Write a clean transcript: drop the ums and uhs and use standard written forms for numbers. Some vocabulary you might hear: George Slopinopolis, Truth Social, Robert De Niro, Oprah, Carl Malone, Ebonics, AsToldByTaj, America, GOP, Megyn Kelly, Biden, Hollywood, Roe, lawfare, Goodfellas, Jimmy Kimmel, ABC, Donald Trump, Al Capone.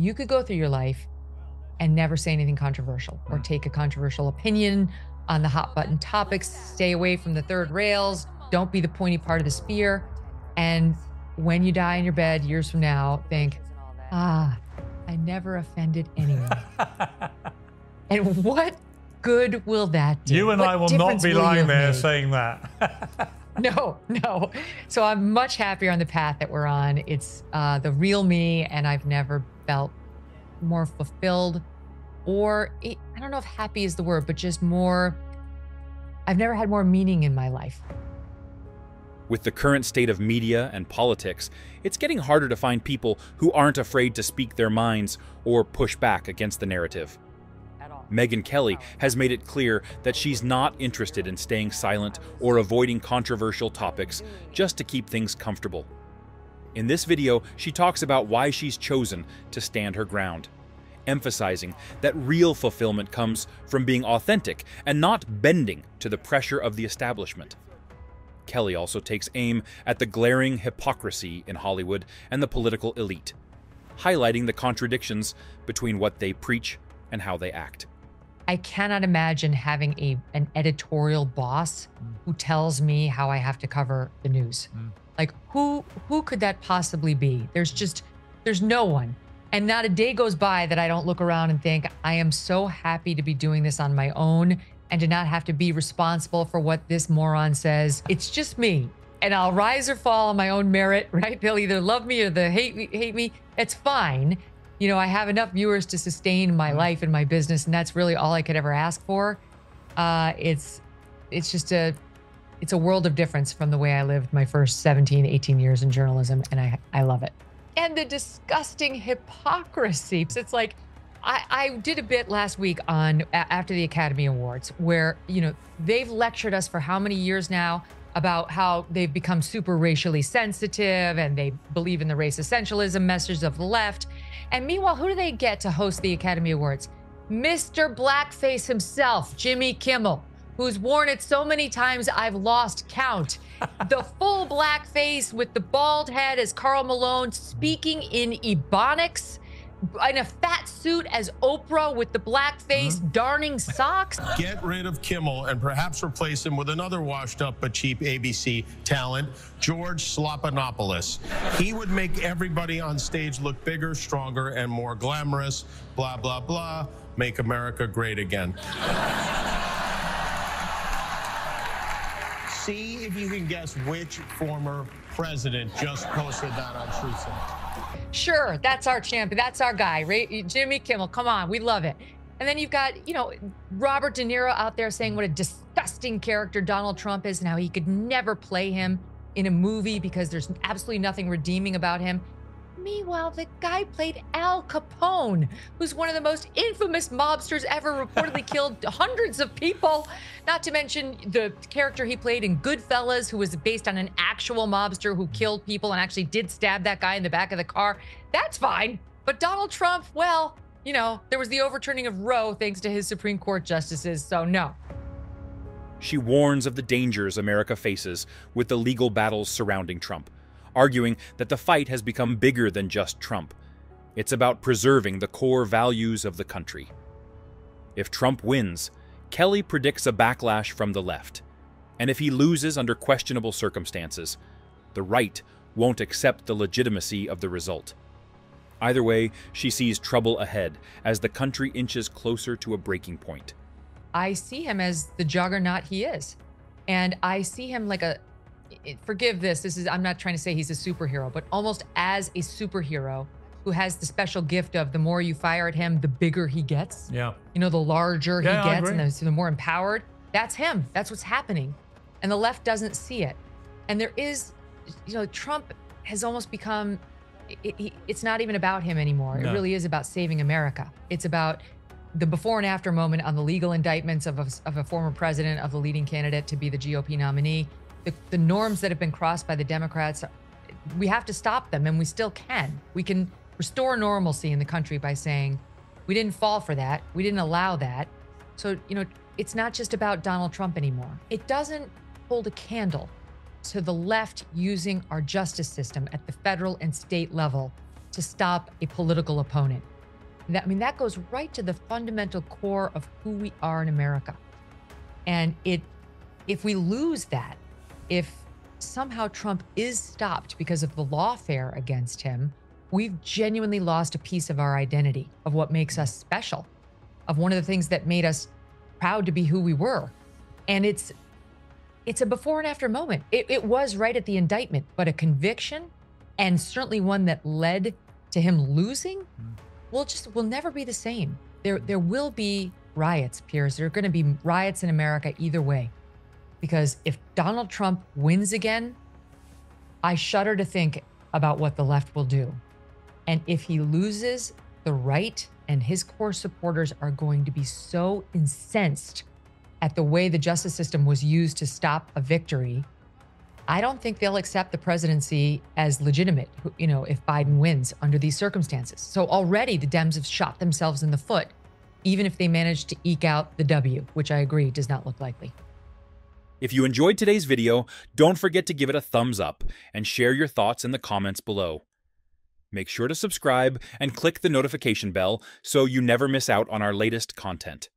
You could go through your life and never say anything controversial or take a controversial opinion on the hot button topics, stay away from the third rails, don't be the pointy part of the spear. And when you die in your bed years from now, think, I never offended anyone. And what good will that do? You and I will not be lying there saying that. No. So I'm much happier on the path that we're on. It's the real me, and I've never felt more fulfilled, or I don't know if happy is the word, but just more, I've never had more meaning in my life. With the current state of media and politics, it's getting harder to find people who aren't afraid to speak their minds or push back against the narrative. Megyn Kelly has made it clear that she's not interested in staying silent or avoiding controversial topics just to keep things comfortable. In this video, she talks about why she's chosen to stand her ground, emphasizing that real fulfillment comes from being authentic and not bending to the pressure of the establishment. Kelly also takes aim at the glaring hypocrisy in Hollywood and the political elite, highlighting the contradictions between what they preach and how they act. I cannot imagine having an editorial boss who tells me how I have to cover the news. Like, who could that possibly be? There's no one. And not a day goes by that I don't look around and think, I am so happy to be doing this on my own and to not have to be responsible for what this moron says. It's just me, and I'll rise or fall on my own merit, right? They'll either love me or they'll hate me. It's fine. You know, I have enough viewers to sustain my life and my business, and that's really all I could ever ask for. It's just it's a world of difference from the way I lived my first 17, 18 years in journalism, and I love it. And the disgusting hypocrisy. It's like, I did a bit last week on after the Academy Awards where, you know, they've lectured us for how many years now about how they've become super racially sensitive and they believe in the race essentialism message of the left. And meanwhile, who do they get to host the Academy Awards? Mr. Blackface himself, Jimmy Kimmel, who's worn it so many times I've lost count. The full blackface with the bald head as Carl Malone, speaking in Ebonics, in a fat suit as Oprah with the blackface, darning socks. Get rid of Kimmel and perhaps replace him with another washed up but cheap ABC talent, George Slopinopolis. He would make everybody on stage look bigger, stronger, and more glamorous. Blah, blah, blah. Make America great again. See if you can guess which former president just posted that on Truth Social. Sure, that's our champion, that's our guy, right? Jimmy Kimmel, come on, we love it. And then you've got, you know, Robert De Niro out there saying what a disgusting character Donald Trump is and how he could never play him in a movie because there's absolutely nothing redeeming about him. Meanwhile, the guy played Al Capone, who's one of the most infamous mobsters ever, reportedly killed hundreds of people, not to mention the character he played in Goodfellas, who was based on an actual mobster who killed people and actually did stab that guy in the back of the car. That's fine. But Donald Trump, well, you know, there was the overturning of Roe thanks to his Supreme Court justices, so no. She warns of the dangers America faces with the legal battles surrounding Trump, arguing that the fight has become bigger than just Trump. It's about preserving the core values of the country. If Trump wins, Kelly predicts a backlash from the left. And if he loses under questionable circumstances, the right won't accept the legitimacy of the result. Either way, she sees trouble ahead as the country inches closer to a breaking point. I see him as the juggernaut he is. And I see him like a, forgive this, I'm not trying to say he's a superhero, but almost as a superhero who has the special gift of the more you fire at him, the bigger he gets. Yeah. You know, the larger he gets and the more empowered. That's him. That's what's happening. And the left doesn't see it. And there is, you know, Trump has almost become, it's not even about him anymore. No. It really is about saving America. It's about the before and after moment on the legal indictments of a former president, of the leading candidate to be the GOP nominee. The norms that have been crossed by the Democrats, we have to stop them, and we still can. We can restore normalcy in the country by saying, we didn't fall for that, we didn't allow that. So, you know, it's not just about Donald Trump anymore. It doesn't hold a candle to the left using our justice system at the federal and state level to stop a political opponent. I mean, that goes right to the fundamental core of who we are in America. And if we lose that, if somehow Trump is stopped because of the lawfare against him, we've genuinely lost a piece of our identity, of what makes us special, of one of the things that made us proud to be who we were. And it's a before and after moment. It was right at the indictment, but a conviction, and certainly one that led to him losing, will never be the same. There will be riots, Piers. There are going to be riots in America either way, because if Donald Trump wins again, I shudder to think about what the left will do. And if he loses, the right and his core supporters are going to be so incensed at the way the justice system was used to stop a victory. I don't think they'll accept the presidency as legitimate, you know, if Biden wins under these circumstances. So already the Dems have shot themselves in the foot, even if they manage to eke out the W, which I agree does not look likely. If you enjoyed today's video, don't forget to give it a thumbs up and share your thoughts in the comments below. Make sure to subscribe and click the notification bell so you never miss out on our latest content.